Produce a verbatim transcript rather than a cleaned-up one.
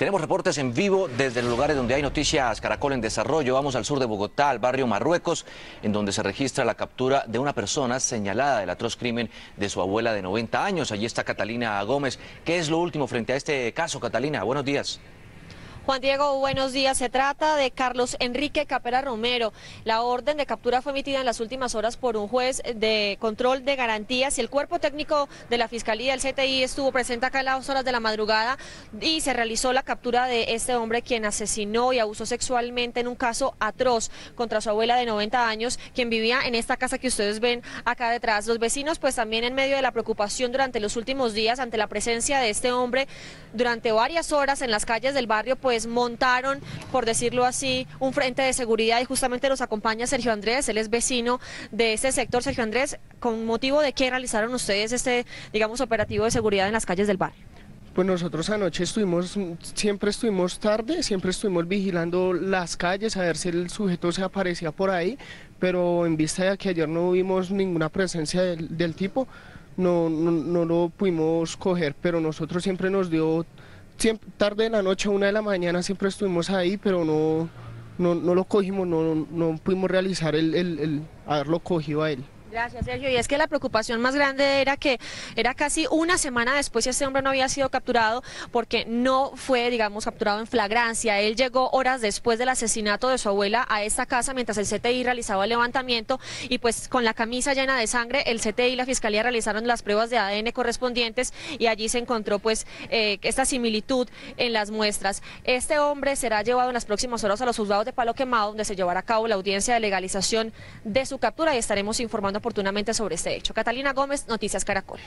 Tenemos reportes en vivo desde los lugares donde hay Noticias Caracol en desarrollo. Vamos al sur de Bogotá, al barrio Marruecos, en donde se registra la captura de una persona señalada del atroz crimen de su abuela de noventa años. Allí está Catalina Gómez. ¿Qué es lo último frente a este caso, Catalina? Buenos días. Juan Diego, buenos días. Se trata de Carlos Enrique Capera Romero. La orden de captura fue emitida en las últimas horas por un juez de control de garantías. El cuerpo técnico de la Fiscalía, el C T I, estuvo presente acá a las horas de la madrugada y se realizó la captura de este hombre quien asesinó y abusó sexualmente en un caso atroz contra su abuela de noventa años, quien vivía en esta casa que ustedes ven acá detrás. Los vecinos, pues también en medio de la preocupación durante los últimos días ante la presencia de este hombre durante varias horas en las calles del barrio, pues montaron, por decirlo así, un frente de seguridad, y justamente nos acompaña Sergio Andrés. Él es vecino de este sector. Sergio Andrés, ¿con motivo de qué realizaron ustedes este, digamos, operativo de seguridad en las calles del barrio? Pues nosotros anoche estuvimos, siempre estuvimos tarde, siempre estuvimos vigilando las calles a ver si el sujeto se aparecía por ahí, pero en vista de que ayer no vimos ninguna presencia del, del tipo, no, no, no lo pudimos coger, pero nosotros siempre nos dio... Siempre, tarde de la noche, una de la mañana, siempre estuvimos ahí, pero no, no, no lo cogimos, no, no pudimos realizar el, el, el haberlo cogido a él. Gracias, Sergio. Y es que la preocupación más grande era que era casi una semana después y este hombre no había sido capturado, porque no fue, digamos, capturado en flagrancia. Él llegó horas después del asesinato de su abuela a esta casa mientras el C T I realizaba el levantamiento, y pues con la camisa llena de sangre, el C T I y la Fiscalía realizaron las pruebas de A D N correspondientes y allí se encontró pues eh, esta similitud en las muestras. Este hombre será llevado en las próximas horas a los juzgados de Palo Quemado, donde se llevará a cabo la audiencia de legalización de su captura, y estaremos informando oportunamente sobre este hecho. Catalina Gómez, Noticias Caracol.